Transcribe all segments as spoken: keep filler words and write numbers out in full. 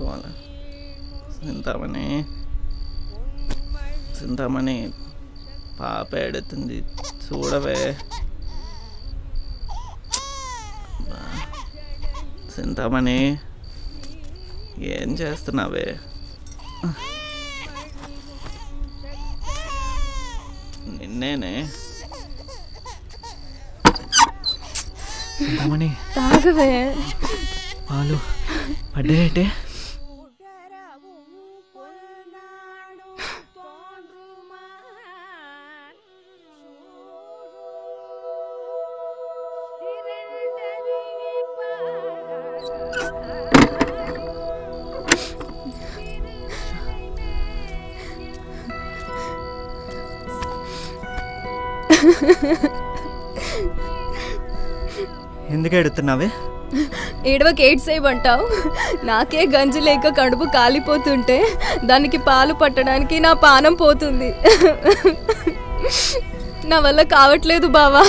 तुम्हाला. चिंतामणी चिंतामणी పాప ఏడుతుంది చూడవే చింతామణి ఏం చేస్తున్నావే నిన్నేనే చింతామణి తాగవే పాలు పడేటే गंजि लेक कड़ुपु कालिपोतुंटे दानिकी पालु पट्टडानिकी ना पानं पोतुंदी ना वल्ल कावट्लेदु बावा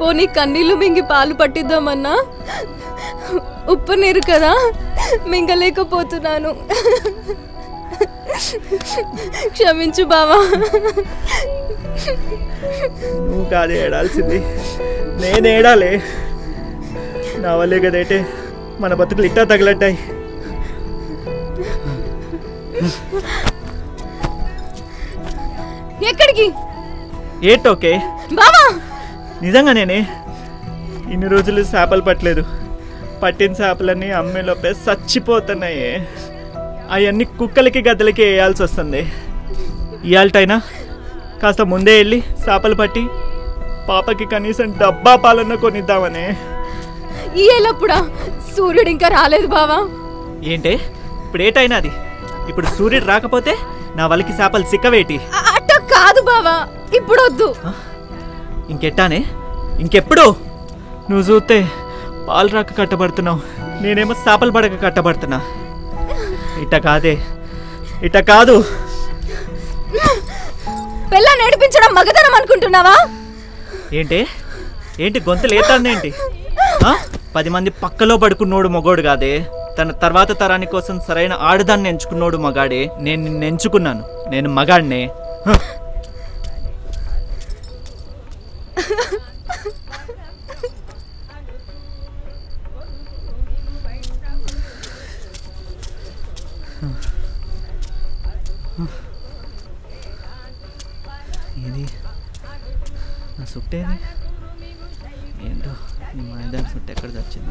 पोनी कन्नीलु मिंगी पालु पट्टिद्दामन्ना उप्पु नीरु कदा मिंगलेकपोतुन्नानु क्षमिंचु बावा నువ్వు కాదే ఏడాల్సింది నేను ఏడాలే నా వల్లే కదేటే మన బతుకులు ఇట్టా తగలట్టాయి ఎక్కడికి ఏటోకే బావా నిజంగా నేనే ఇన్ని రోజులు చేపలు పట్టలేదు పట్టిన చేపలన్నీ అమ్మే లోపే చచ్చిపోతున్నాయి అయన్ని కుక్కలకి గద్దలకి వేయాల్సి వస్తుంది ఇయాల్టైనా కాస్త ముందే వెళ్ళి చేపలు పట్టి పాపకి కనీసం డబ్బా పాలన్న కొనిద్దామనే ఇయలపుడా సూర్యుడు ఇంకా రాలేదు బావా ఏంటే ఇప్పుడు ఏటైనాది ఇప్పుడు సూర్యుడు రాకపోతే నా వల్లికి చేపలు సిక్కవేటి అట కాదు బావా ఇప్పుడు వద్దు ఇంకెట్టానే ఇంకెప్పుడు నువ్వు చూస్తే పాలు రాక కట్టబడుతున్నావు నేనేమో చేపలు పడక కట్టబడుతున్నా ఇట కాదే ఇట కాదు పెళ్ళా నేర్పించడం మగదనం అనుకుంటున్నావా ఏంటి ఏంటి గొంతలేతాందేంటి ఆ పది మంది పక్కలో పడుకున్నోడు మొగోడు గాదే తన తర్వాత తరాని కోసం సరైన ఆడదాన్ని ఎంచుకున్నోడు మగాడే నేను నిన్ను ఎంచుకున్నాను నేను మగాడ్నే सुटे मैदान सुटे दचिंद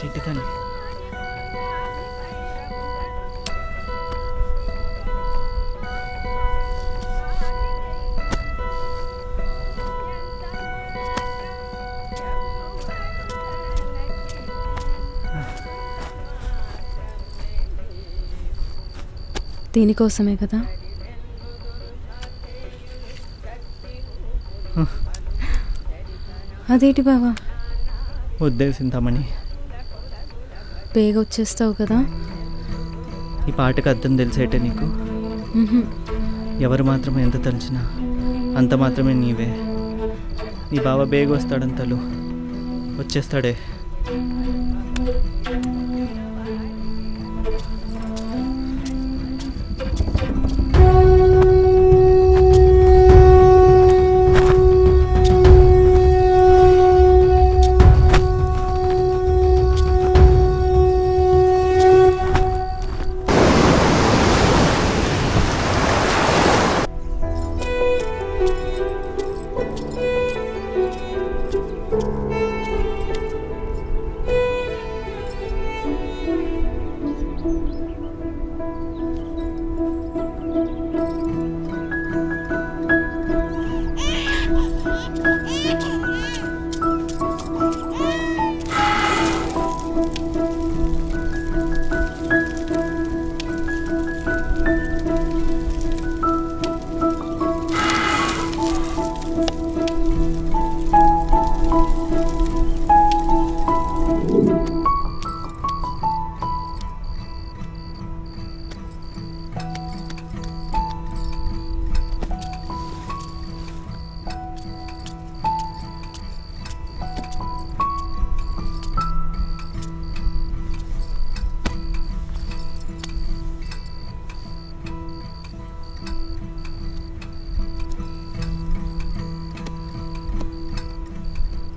चीटी దీని కోసమే కదా అదేటి బావా ఉద్దేశింతామని పేగ వచ్చేస్తావు కదా ఈ పాటకి అర్థం తెలుసేట నీకు ఎవరు మాత్రమే ఎంత తలచినా అంత మాత్రమే నీవే నీ బావ బేగ వస్తాడంతలు వచ్చేస్తాడే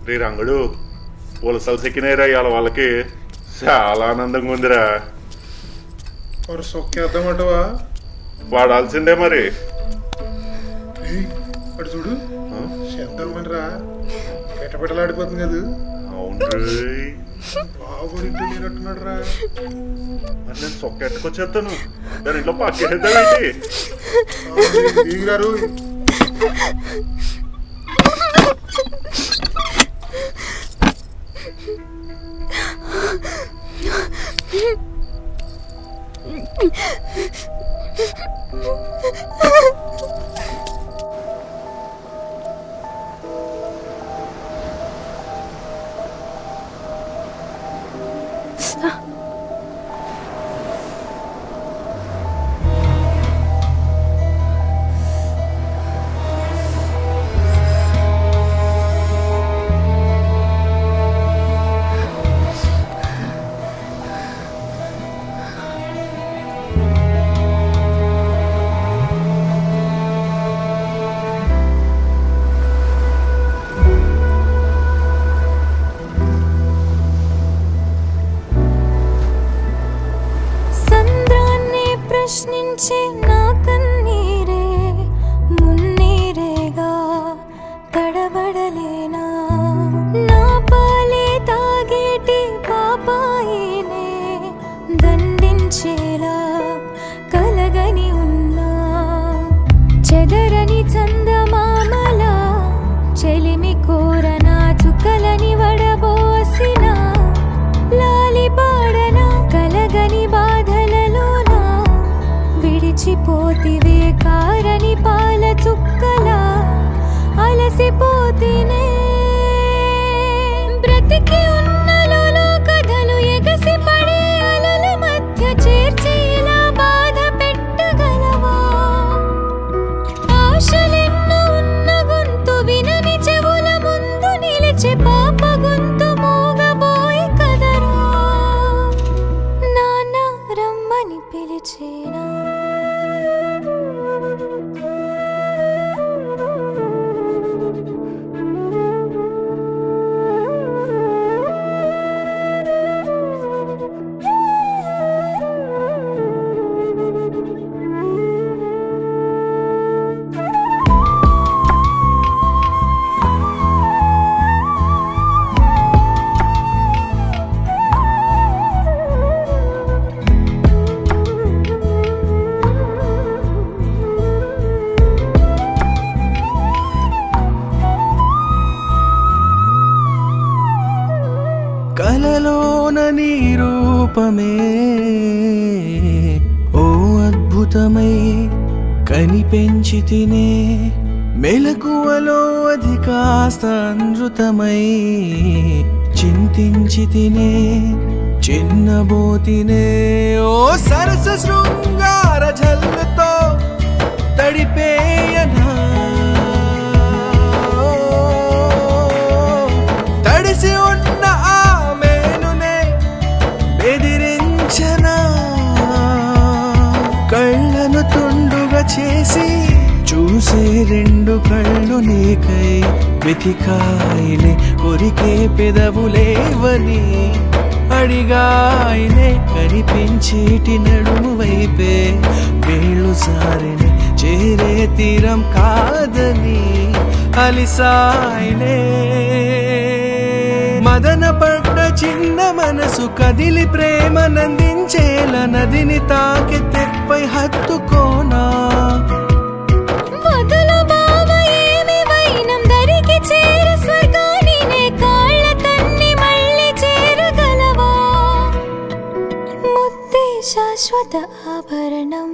శ్రీరంగుడు పులసలు సెకినేరా ఇయాల వాళ్ళకి చాలా ఆనందంగా ఉందిరా. और सोकेदमटवा వాడాల్సిందే మరి. ఏయ్ అడు చూడు శంతమనిరా కటపటలాడిపోతుంది కదా. అవునరేయ్ బాగుడికి నిరట్టునడరా అన్న సోకెట్టుకొచ్చేతను నేను ఇట్లా పాకేదవేంటి వీరారు. చితినే మెలకువలో అధికాస్తానృతమై చింతించితినే చిన్నబోతినే ఓ సరస శృంగార జల్లుతో తడిపేయనా తడిసి ఉన్న ఆ మేనునే బెదిరించనా కళ్ళను తుండుగా చేసి చూసే రెండు కళ్ళు నీకై వెతికాయనే కొరికే పెదవులేవని అడిగాయనే కనిపించేటి నడుము వైపే వేళ్ళు సారని చేరే తీరం కాదని అలిసాయనే మదన పడ్డ చిన్న మనసు కదిలి ప్రేమనందించేల నదిని తాకి తెప్పై హత్తుకోనా శాశ్వత ఆభరణం.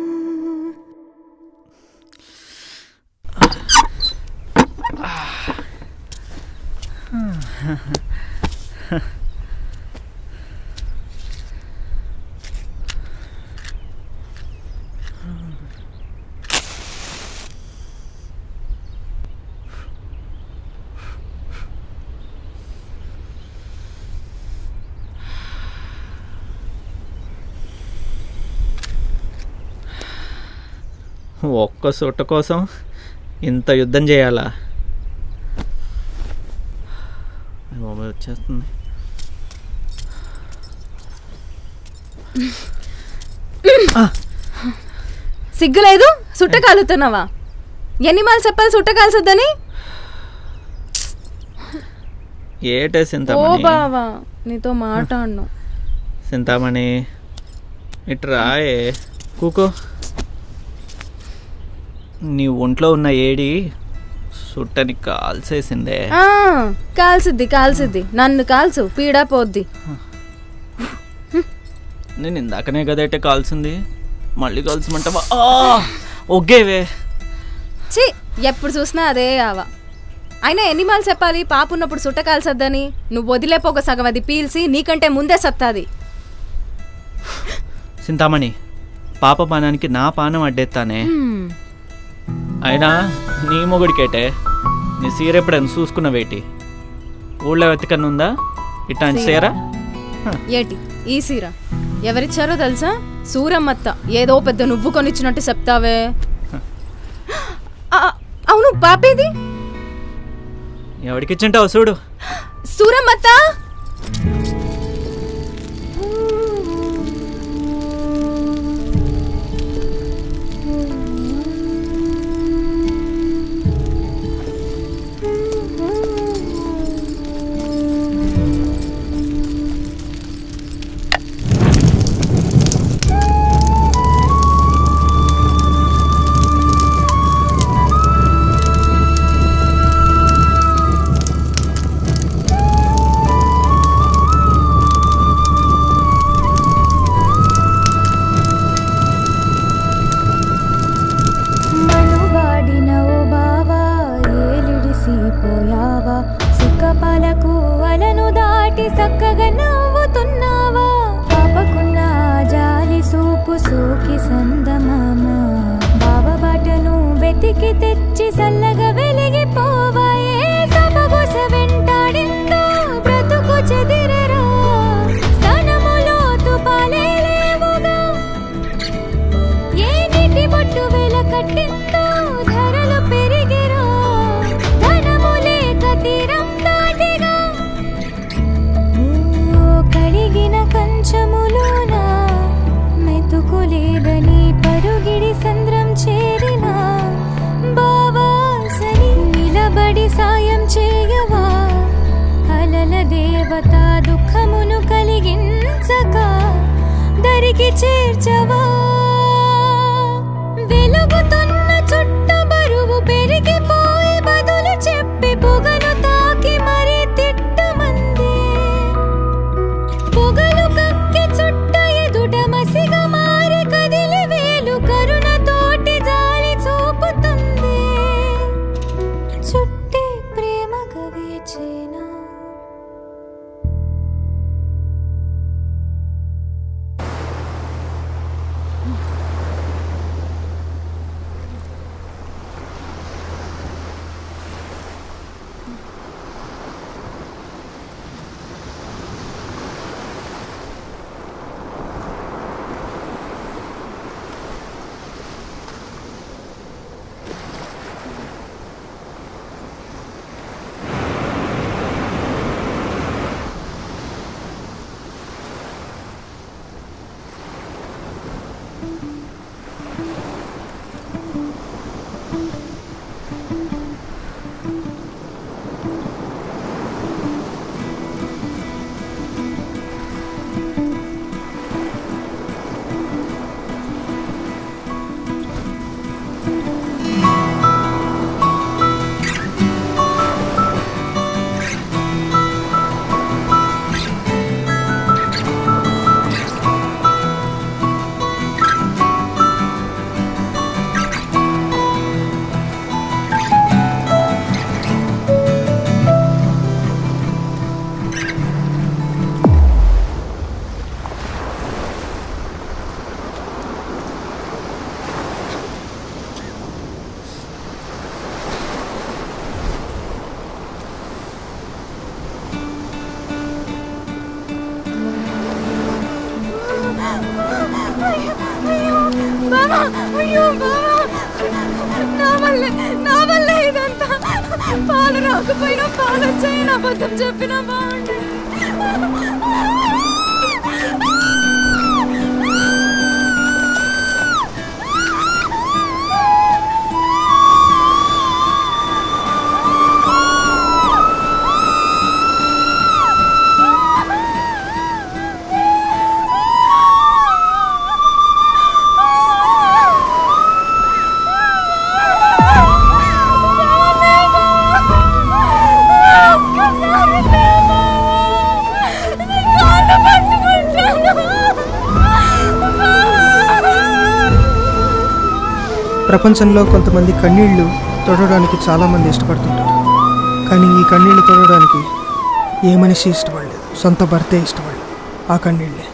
ఒక్క సొట్ట కోసం ఇంత యుద్ధం చేయాలా? బాబాయ్ వచ్చేస్తుంది. సిగ్గులేదు సుట్ట కాలుతున్నావా? ఎన్ని మాల చెప్పాలి సుట్ట కాల్సొద్దని? ఏటే చింతామణి, ఓ బావా నీతో మాట్లాడను. చింతామణి ఇట్రాయే కూకో. నీ ఒంట్లో ఉన్న ఏడి సుట్టని కాల్సేసిందే. కాల్సిద్ది కాల్సిద్ది, నన్ను కాల్సు పీడా పోద్ది. నేను ఇందాకనే కదైతే కాల్సింది, మళ్ళీ కాల్సమంటావా? ఒగ్గేవే చి, ఎప్పుడు చూసినా అదే ఆవా. అయినా ఎన్ని మాలు చెప్పాలి పాప ఉన్నప్పుడు సుట్ట కాల్సొద్దని? నువ్వు వదిలేపోక సగం అది పీల్చి నీకంటే ముందే సత్తాది. చింతామణి, పాప పానానికి నా పానం అడ్డేస్తానే. అయినా నీ మొగుడికేటే, నీ సీర ఎప్పుడైనా చూసుకున్నావేటి? ఊళ్ళో వెతకనుందా ఇట్లాంటి సీర? ఏటి ఈ సీర ఎవరిచ్చారో తెలుసా? సూరమ్మత్త. ఏదో పెద్ద నువ్వు కొనిచ్చినట్టు చెప్తావే. అవును పాపేది ఎవరికిచ్చింటావు చూడు. సూరమ్మత్త పాలు రాకపోయినా పాలు వచ్చాయి నా బతుకు చెప్పినా బాగుండు ప్రపంచంలో కొంతమంది కన్నీళ్లు తొడడానికి చాలా మంది ఇష్టపడుతుంటారు కానీ ఈ కన్నీళ్లు తొడడానికి ఏ మనిషి ఇష్టపడలేదు సొంత భర్తే ఇష్టపడలేదు ఆ కన్నీళ్లే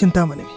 చింతామణి।